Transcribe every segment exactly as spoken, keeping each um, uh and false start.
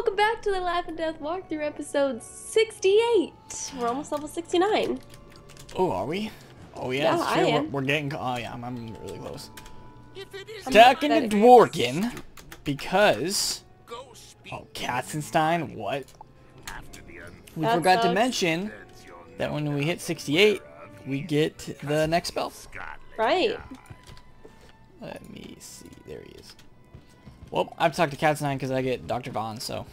Welcome back to the Life and Death Walkthrough, episode sixty-eight. We're almost level sixty-nine. Oh, are we? Oh, yeah, yeah sure. I am. We're, we're getting... Oh, yeah, I'm, I'm really close. Talking to Dworgen, because... Oh, Catzenstein, what? We that forgot sucks. to mention that when we hit sixty-eight, we get the next spell. Right. Let me see. There he is. Well, I've talked to Catzenstein because I get Doctor Von, so...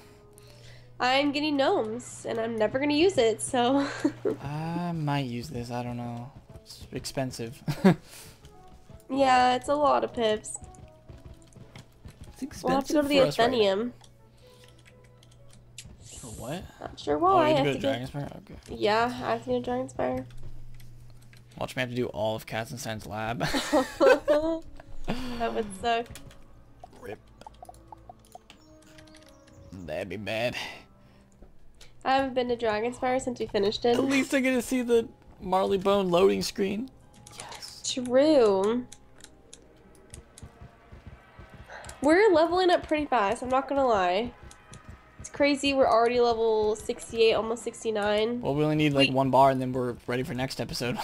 I'm getting gnomes, and I'm never going to use it, so... I might use this, I don't know. It's expensive. Yeah, it's a lot of pips. It's expensive. We'll have to go to the Athenium. For what? Not sure why. Oh, I have to go to Dragon Spire? Okay. Yeah, I have to go to Dragon Spire. Watch me have to do all of Catzenstein's lab. That would suck. Rip. That'd be bad. I haven't been to Dragon Spire since we finished it. At least I get to see the Marleybone loading screen. Yes. True. We're leveling up pretty fast, I'm not gonna lie. It's crazy, we're already level sixty-eight, almost sixty-nine. Well, we only need like we, one bar and then we're ready for next episode.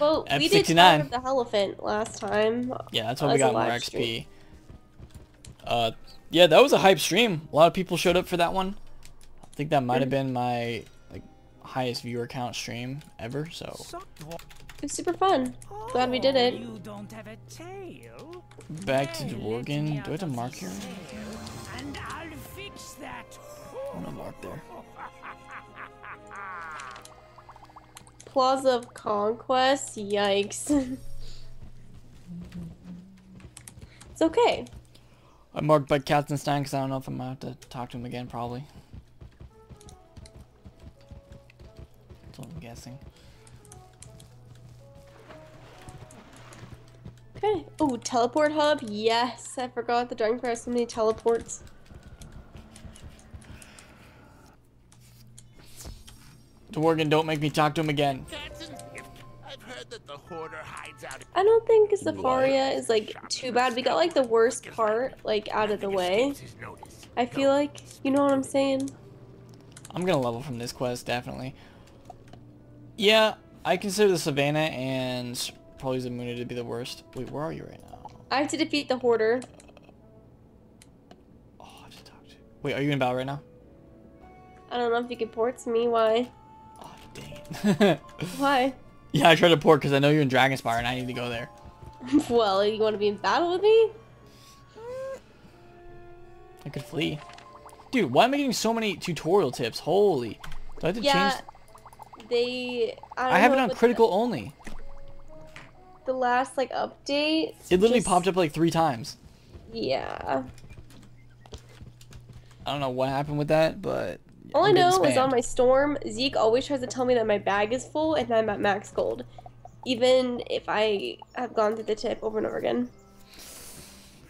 Well, F we sixty-nine. Did the Elephant last time. Yeah, that's why we got more X P. Stream. Uh, yeah, that was a hype stream. A lot of people showed up for that one. I think that might have been my like highest viewer count stream ever, so... It's super fun. Glad we did it. Back to Dworgen. Do I have to mark here? I'm gonna mark there. Plaza of Conquest? Yikes. It's okay. I marked by Catzenstein because I don't know if I'm going to have to talk to him again, probably. That's what I'm guessing. Okay. Oh, teleport hub? Yes! I forgot the Dragon Spire has so many teleports. Dworgen, don't make me talk to him again. I don't think Zafaria is like too bad. We got like the worst part like out of the way. I feel like, you know what I'm saying? I'm gonna level from this quest, definitely. Yeah, I consider the Savannah and probably Zamunda to be the worst. Wait, where are you right now? I have to defeat the Hoarder. Uh, oh, I have to talk to you. Wait, are you in battle right now? I don't know if you can port to me. Why? Oh, dang it. Why? Yeah, I tried to port because I know you're in Dragon Spire and I need to go there. Well, you want to be in battle with me? I could flee. Dude, why am I getting so many tutorial tips? Holy. Do I have to yeah, change? Yeah, they... I, don't I have know it on critical the, only. The last, like, update... It literally just... popped up, like, three times. Yeah. I don't know what happened with that, but... All I know is on my storm, Zeke always tries to tell me that my bag is full and I'm at max gold. Even if I have gone through the tip over and over again.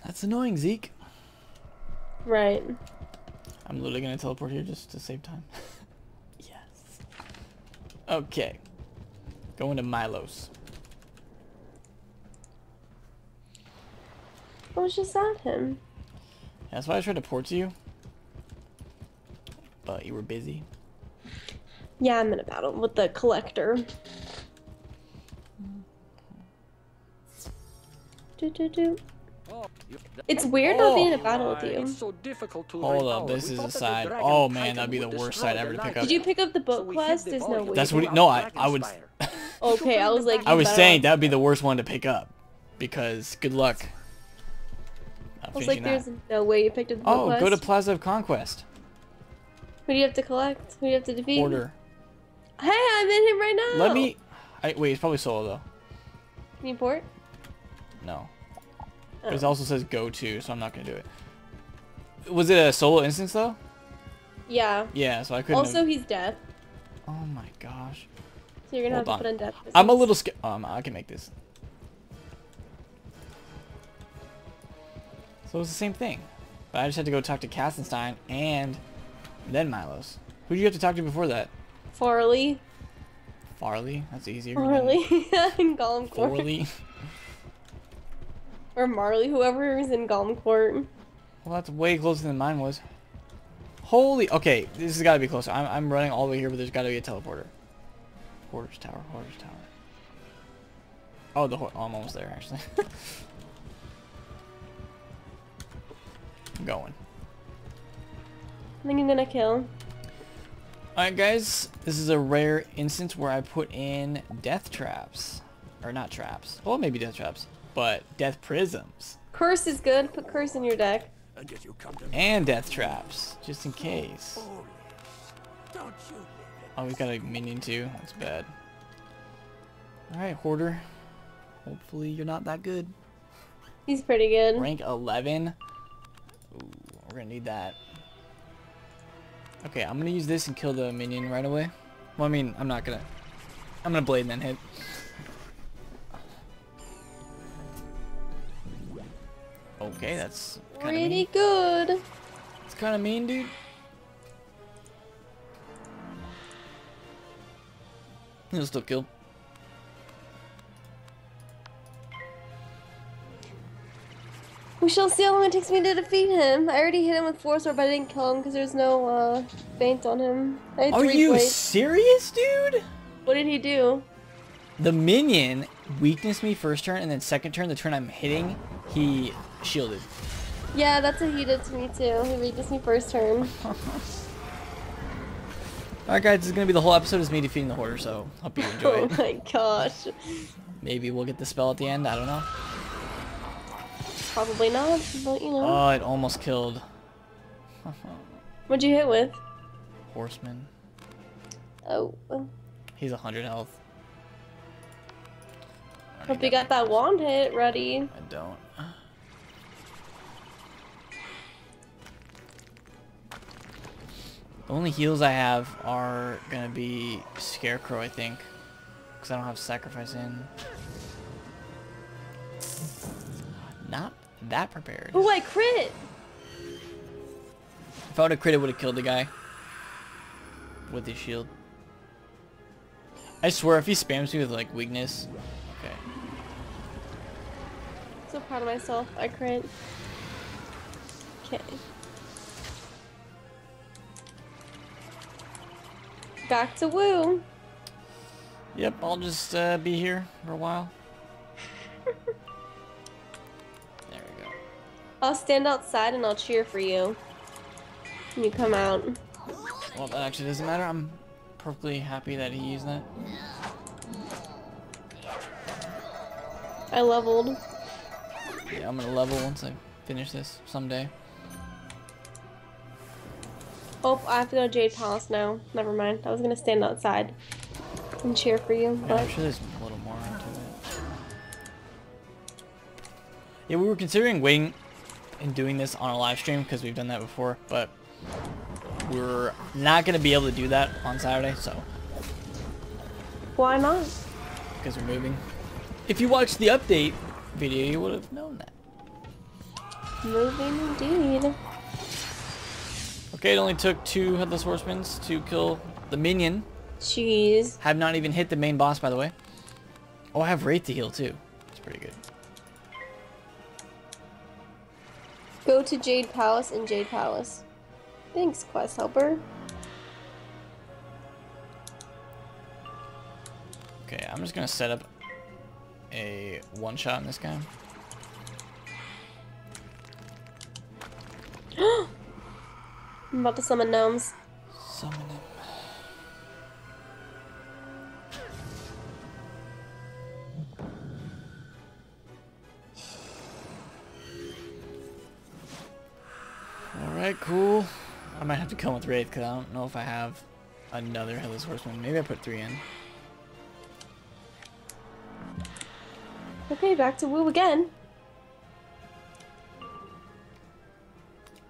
That's annoying, Zeke. Right. I'm literally going to teleport here just to save time. Yes. Okay. Going to Milos. I was just at him. That's why I tried to port to you. But you were busy. Yeah, I'm in a battle with the collector. Do, do, do. It's weird not oh, being in a battle with you. So difficult to Hold up, this is a side. Oh man, that'd be the worst side ever to pick up. Did you pick up the book quest? There's no way. That's what. He, no, I, I would. Okay, I was like. I was saying that would be the worst one to pick up, because good luck. I was like, there's that. no way you picked up the book oh, quest. Oh, go to Plaza of Conquest. Who do you have to collect? Who do you have to defeat? Order. Hey, I'm in him right now! Let me... I, wait, it's probably solo, though. Can you port? No. Oh. But it also says go to, so I'm not going to do it. Was it a solo instance, though? Yeah. Yeah, so I couldn't... Also, have... he's deaf. Oh, my gosh. So you're going to have to put on death. I'm a little scared. Um, I can make this. So it's the same thing. But I just had to go talk to Catzenstein and... Then Milos. Who did you have to talk to before that? Farley. Farley? That's easier. Farley. In Golmcourt. Farley. Or Marley, whoever is in Golmcourt. Well, that's way closer than mine was. Holy... Okay, this has got to be close. I'm, I'm running all the way here, but there's got to be a teleporter. Horse Tower, Horse Tower. Oh, the horse... Oh, I'm almost there, actually. I'm going. I think I'm gonna kill. Alright, guys. This is a rare instance where I put in death traps. Or not traps. Well, maybe death traps. But death prisms. Curse is good. Put curse in your deck. And death traps, just in case. Oh, we got a minion too. That's bad. All right, Hoarder. Hopefully you're not that good. He's pretty good. Rank eleven. Ooh, we're gonna need that. Okay, I'm gonna use this and kill the minion right away. Well, I mean, I'm not gonna. I'm gonna blade and then hit. Okay, that's pretty good. It's kind of mean, dude. He'll still kill. We shall see how long it takes me to defeat him. I already hit him with Force Lord, but I didn't kill him because there's no uh, feint on him. I had Are three you plates. Serious, dude? What did he do? The minion weaknessed me first turn, and then second turn, the turn I'm hitting, he shielded. Yeah, that's what he did to me too. He weaknessed me first turn. Alright guys, this is going to be the whole episode is me defeating the Hoarder, so hope you enjoy it. Oh my gosh. Maybe we'll get the spell at the end, I don't know. Probably not, but you know. Oh, it almost killed. What'd you hit with? Horseman. Oh. He's one hundred health. Hope you got that wand hit ready. I don't. The only heals I have are gonna be Scarecrow, I think, because I don't have Sacrifice in. Not that prepared. Oh, I crit! If I would have crit, it would have killed the guy with his shield. I swear, if he spams me with like weakness. Okay. So proud of myself. I crit. Okay. Back to Woo. Yep, I'll just uh, be here for a while. There we go. I'll stand outside and I'll cheer for you when you come out. Well, that actually doesn't matter. I'm perfectly happy that he used that. I leveled. Yeah, I'm gonna level once I finish this someday. Oh, I have to go to Jade Palace now. Never mind. I was gonna stand outside and cheer for you. But... Yeah, I'm sure there's a little more into it. Yeah, we were considering waiting and doing this on a live stream because we've done that before, but we're not gonna be able to do that on Saturday, so. Why not? Because we're moving. If you watched the update video, you would have known that. Moving indeed. Okay, it only took two Headless Horsemen to kill the minion. Jeez. Have not even hit the main boss, by the way. Oh, I have Wraith to heal, too. That's pretty good. Go to Jade Palace and Jade Palace. Thanks, Quest Helper. Okay, I'm just going to set up a one-shot in this guy. I'm about to summon gnomes. Summon him. Alright, cool. I might have to come with Wraith because I don't know if I have another Headless Horseman. Maybe I put three in. Okay, back to Woo again.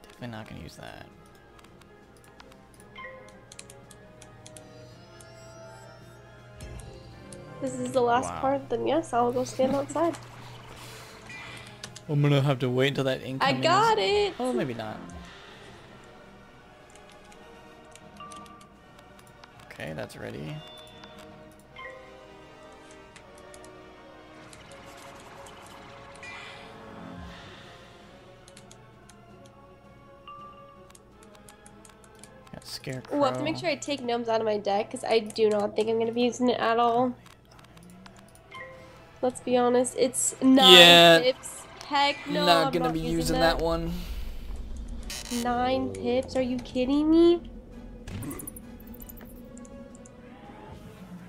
Definitely not going to use that. This is the last wow. part, then yes, I'll go stand outside. I'm gonna have to wait until that ink. I got is... it! Oh, maybe not. Okay, that's ready. Got Scarecrow. We'll have to make sure I take gnomes out of my deck, because I do not think I'm going to be using it at all. Let's be honest. It's nine yeah. pips. Heck no, not gonna I'm not be using, using that. that one. Nine pips? Are you kidding me?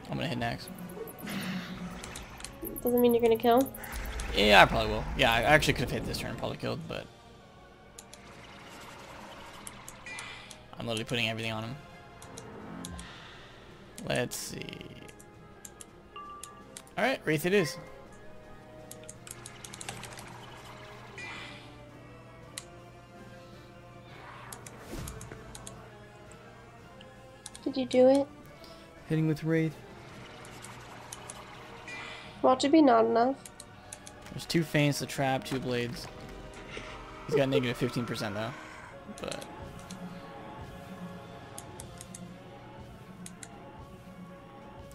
I'm gonna hit next. Doesn't mean you're gonna kill? Yeah, I probably will. Yeah, I actually could have hit this turn and probably killed, but... I'm literally putting everything on him. Let's see... Alright, Wraith it is. Did you do it? Hitting with Wraith. Watch it be not enough. There's two feints, the trap, two blades. He's got negative fifteen percent though. But...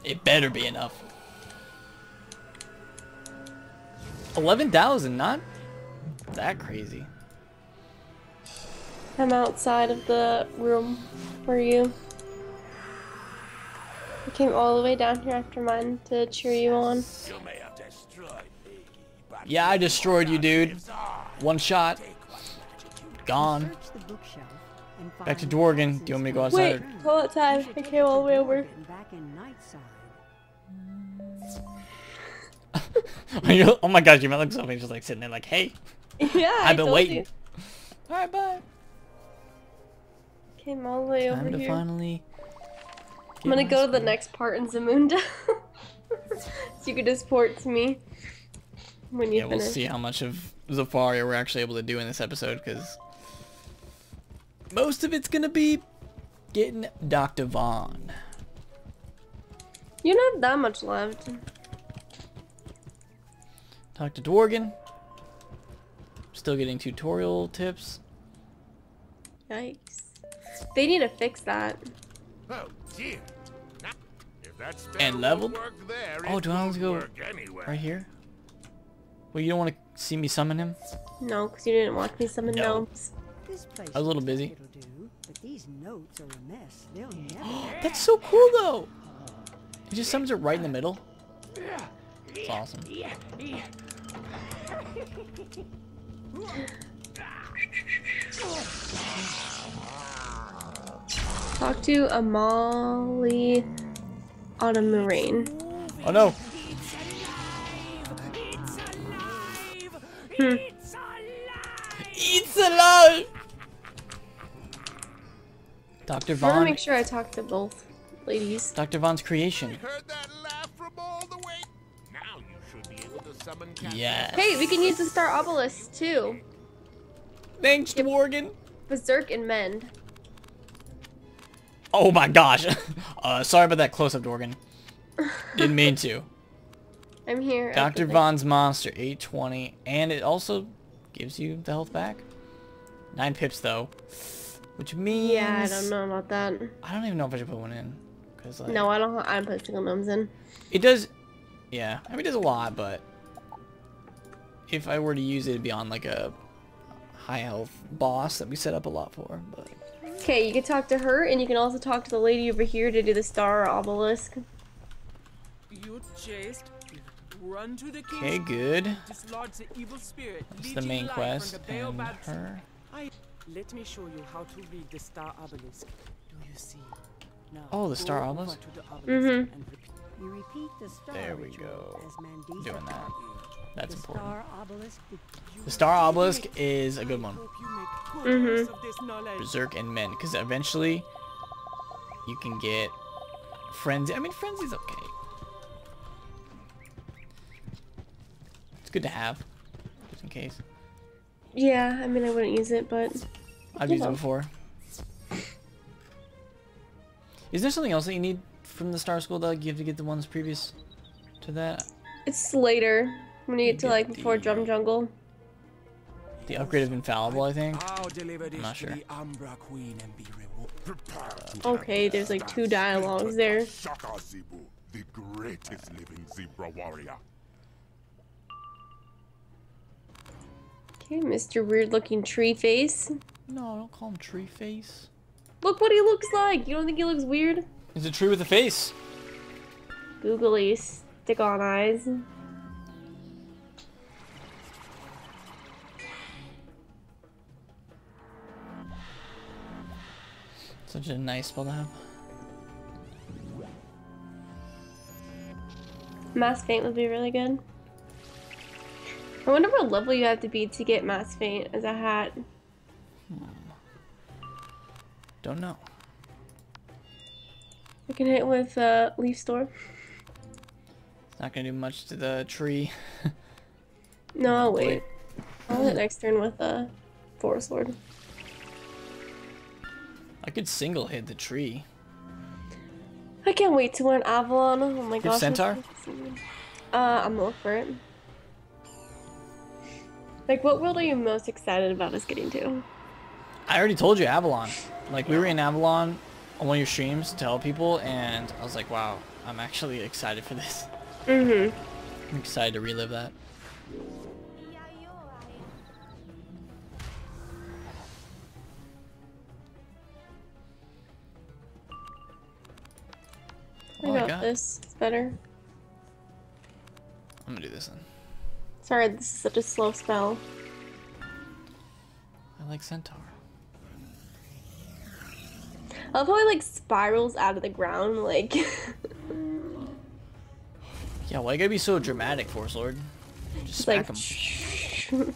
it better be enough. eleven thousand, not that crazy. I'm outside of the room for you. I came all the way down here after mine to cheer you on. Yeah, I destroyed you, dude. One shot. Gone. Back to Dworgen. Do you want me to go outside? Wait, or... hold time. I came all the way over. Oh my gosh, you might look so funny, just like sitting there like, hey. Yeah, I've been I told waiting. You. All right, bye. Came all the way Time over to here. Finally I'm gonna go to the next part in Zamunda. So you can just port to me when you yeah, finish. Yeah, we'll see how much of Zafaria we're actually able to do in this episode, because most of it's gonna be getting Doctor Von. You're not that much left. Talk to Dworgen. Still getting tutorial tips. Yikes. They need to fix that. Oh dear. If that's and leveled. There, oh, do I want to go anyway. Right here? Well, you don't want to see me summon him? No, because you didn't watch me summon no. gnomes. I was a little busy. That's so cool, though. He just summons it right in the middle. Yeah. It's awesome. Talk to Amali Automarine. Oh no! Hmm. It's alive! Doctor Von. I want to make sure I talk to both ladies. Doctor Von's creation. Yes. Hey, we can use the Star Obelisk too. Thanks, Dworgen. Berserk and Mend. Oh my gosh. Uh, sorry about that close-up, Dworgen. Didn't mean to. I'm here. Doctor Von's monster, eight twenty, and it also gives you the health back. Nine pips though, which means. Yeah, I don't know about that. I don't even know if I should put one in. Cause, like, no, I don't. I don't put single gnomes in. It does. Yeah, I mean it does a lot, but if I were to use it, it'd be on like a high health boss that we set up a lot for. But okay, you can talk to her, and you can also talk to the lady over here to do the Star Obelisk. You chased, run to the king. Okay, good. Dislodge the evil spirit. It's the main quest. And her. Let me show you how to read the Star Obelisk. Do you see? Now, oh, the Star Obelisk. Mhm. You repeat the star there we go. Doing that. That's important. The Star Obelisk is a good one. Mm-hmm. Berserk and Men, because eventually you can get Frenzy. I mean, Frenzy's okay. It's good to have, just in case. Yeah, I mean, I wouldn't use it, but I've used it before. Is there something else that you need from the Star School, Doug? You have to get the ones previous to that. It's later when you get to like before Drum Jungle. The upgrade of Infallible, I think. I'm not sure. Okay, there's like two dialogues there. The greatest living zebra warrior. Okay, Mister Weird Looking Tree Face. No, don't call him Tree Face. Look what he looks like. You don't think he looks weird? He's a tree with a face. Googly stick-on eyes. Such a nice spell to have. Mass Faint would be really good. I wonder what level you have to be to get Mass Faint as a hat. Hmm. Don't know. We can hit with uh, Leaf Storm. It's not going to do much to the tree. No, I'll wait. I'll hit next turn with uh, Force Lord. I could single hit the tree. I can't wait to learn Avalon. Oh my gosh. Centaur? Uh, I'm all for it. Like, what world are you most excited about us getting to? I already told you Avalon. Like, we were in Avalon on one of your streams to tell people, and I was like, wow, I'm actually excited for this. Mm-hmm. I'm excited to relive that. I got, I got this. It's better. I'm gonna do this then. Sorry, this is such a slow spell. I like Centaur. I love how he like spirals out of the ground, like. Yeah, why you gotta be so dramatic, Force Lord? Just smack him. Like...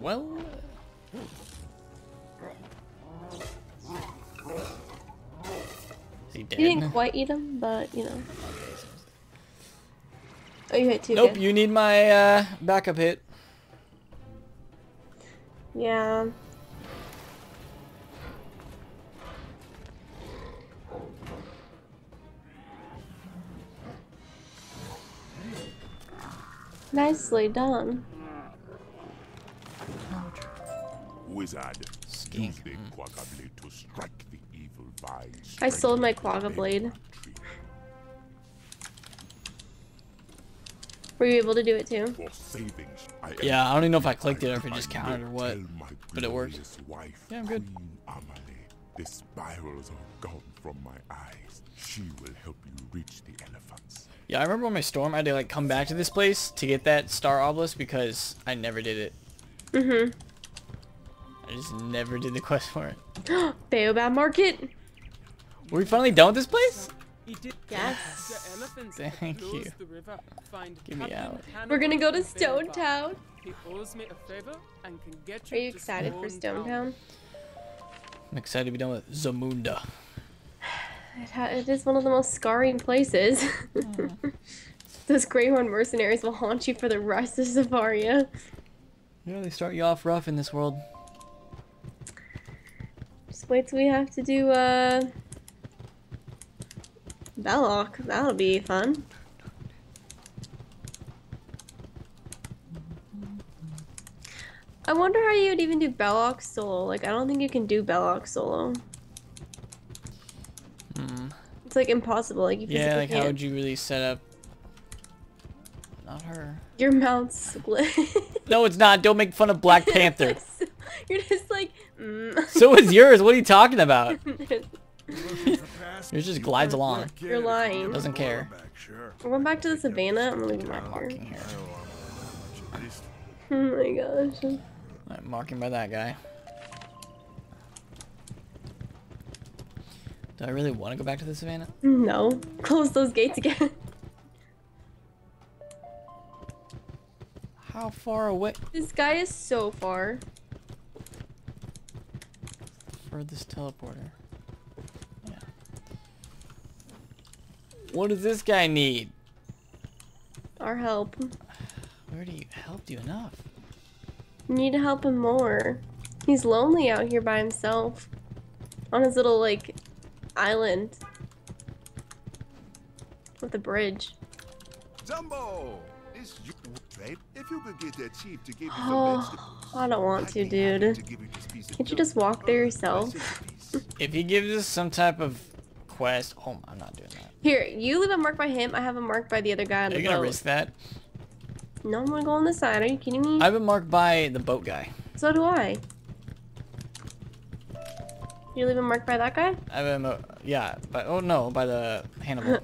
Well, is he dead? You didn't quite eat him, but you know. Oh, you hit two. Nope, good. You need my uh, backup hit. Yeah. Nicely done. Wizard, use the Quagga Blade to strike the evil vines. I sold my Quagga Blade. Were you able to do it too? Yeah, I don't even know if I clicked it or if it just counted or what, but it worked. Yeah, I'm good. The spirals are gone from my eyes. She will help you reach the elephants. Yeah, I remember on my storm I had to like come back to this place to get that Star Obelisk because I never did it. Mm-hmm. I just never did the quest for it. Baobab Market! Were we finally done with this place? Yes. Yes. Thank you. Give me out. We're gonna go to Stone Town. Are you excited for Stone Town? I'm excited to be done with Zamunda. It, it is one of the most scarring places. Mm. Those Greyhorn Mercenaries will haunt you for the rest of Zafaria. Yeah, they start you off rough in this world. Just wait till we have to do, uh... Belloc. That'll be fun. I wonder how you would even do Belloc solo. Like, I don't think you can do Belloc solo. Mm. It's, like, impossible. Like, you Yeah, like, can't. How would you really set up... Not her. Your mouth split. No, it's not. Don't make fun of Black Panther. You're just like, mm. So is yours. What are you talking about? Yours just glides along. You're lying. Doesn't care. I went back to the savannah. I'm looking back here. Oh my gosh. I'm marking by that guy. Do I really want to go back to the savannah? No. Close those gates again. How far away? This guy is so far. Furthest teleporter. Yeah. What does this guy need? Our help. We already helped you enough. You need to help him more. He's lonely out here by himself. On his little, like, island. With a bridge. Jumbo! Is you If you could get that chief to give you oh, I don't want to, dude. Can't you just walk there yourself? If he gives us some type of quest... Oh, I'm not doing that. Here, you leave a mark by him. I have a mark by the other guy on the boat. Are you gonna risk that? No, I'm gonna go on this side. Are you kidding me? I have a mark by the boat guy. So do I. You leave a mark by that guy? I have a yeah, but oh no, by the Hannibal.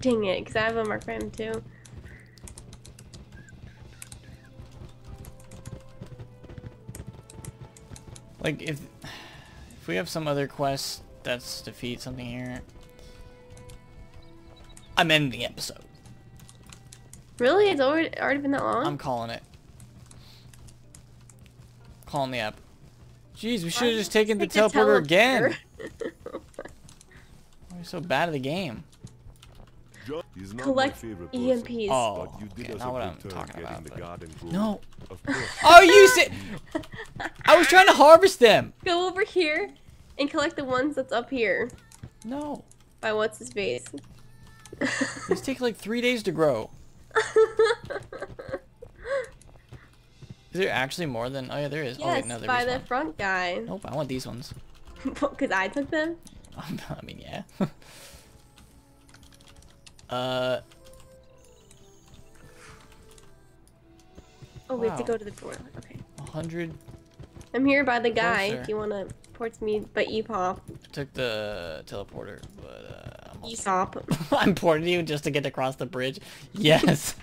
Dang it, because I have a mark by him too. Like if if we have some other quest that's defeat something here, I'm ending the episode. Really? It's already already been that long? I'm calling it. Calling the app. Jeez, we should have just taken the teleporter again. We're so bad at the game. Collect E M Ps. Oh, okay, you did not what I'm talking about. But... No. Oh, you said. I was trying to harvest them. Go over here and collect the ones that's up here. No. By what's his face? These take like three days to grow. Is there actually more than? Oh yeah, there is. Yes, oh, wait, no, there by the one. Front guy. Nope, I want these ones. Because I took them. I mean, yeah. uh. Oh, we wow. have to go to the door. Okay. A hundred. I'm here by the guy. Closer. If you wanna port to me, but E P O P. I took the teleporter, but uh. I'm E S O P. I'm porting you just to get across the bridge. Yes.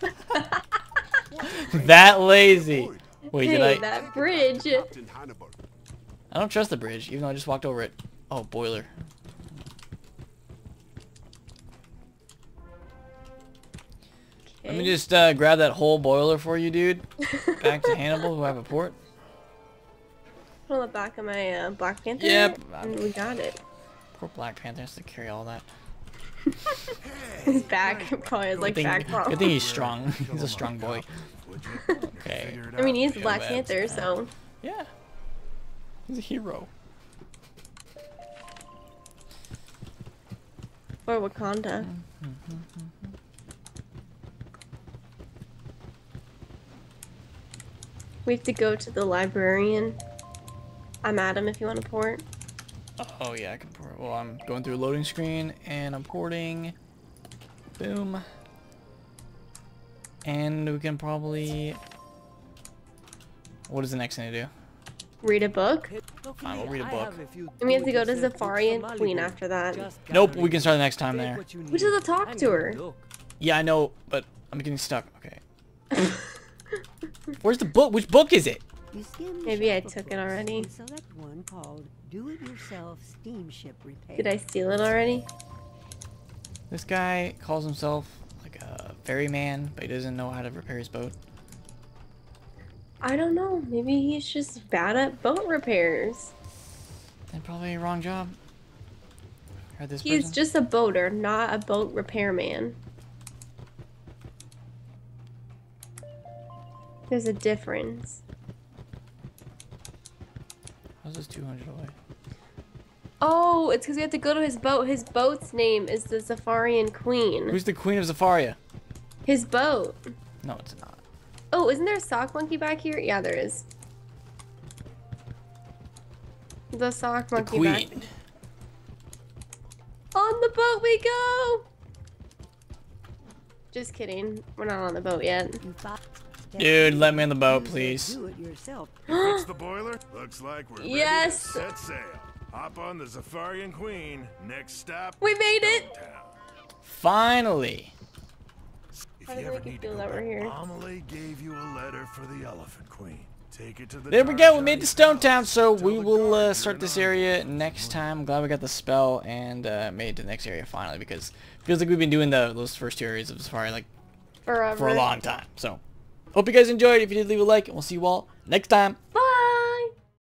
That lazy. Wait, hey, did I? That bridge. I don't trust the bridge, even though I just walked over it. Oh, boiler. Okay. Let me just uh, grab that whole boiler for you, dude. Back to Hannibal, who have a port. Put on the back of my uh, Black Panther. Yep. And we got it. Poor Black Panther has to carry all that. His back probably has like good thing, back problems. Good thing he's strong. He's a strong boy. Okay. I mean, he's the Black Panther, so. Yeah. He's a hero. Or Wakanda. We have to go to the librarian. I'm Adam if you want to port. Oh yeah, I can pour. Well, I'm going through a loading screen and I'm porting. Boom. And we can probably. What is the next thing to do? Read a book. Fine, we'll read a book. And we have to go to Zafarian Queen after that. Nope, we can start the next time there. We just have to talk to her. Yeah, I know, but I'm getting stuck. Okay. Where's the book? Which book is it? Maybe I took it already. Select one called Do-It-Yourself Steamship Repair. Did I steal it already? This guy calls himself like a ferryman, but he doesn't know how to repair his boat. I don't know. Maybe he's just bad at boat repairs. Then probably a wrong job. Or this he's person? Just a boater, not a boat repairman. There's a difference. How's this two hundred away? Oh, it's because we have to go to his boat. His boat's name is the Zafarian Queen. Who's the Queen of Zafaria? His boat. No, it's not. Oh, isn't there a sock monkey back here? Yeah, there is. The sock monkey the queen. Back. On the boat we go! Just kidding. We're not on the boat yet. Dude, let me in the boat, please. Fix the boiler. Looks like we're yes. ready to set sail. Hop on the Zafarian Queen. Next stop. We made it. Finally. If you ever need to go back, Amelie gave you a letter for the Elephant Queen. Take it to the. There we go. We made it to Stone Town, so we will uh, start this area next time. I'm glad we got the spell and uh, made it to the next area finally, because it feels like we've been doing the those first two areas of Zafari like forever. For a long time. So. Hope you guys enjoyed. If you did, leave a like, and we'll see you all next time. Bye.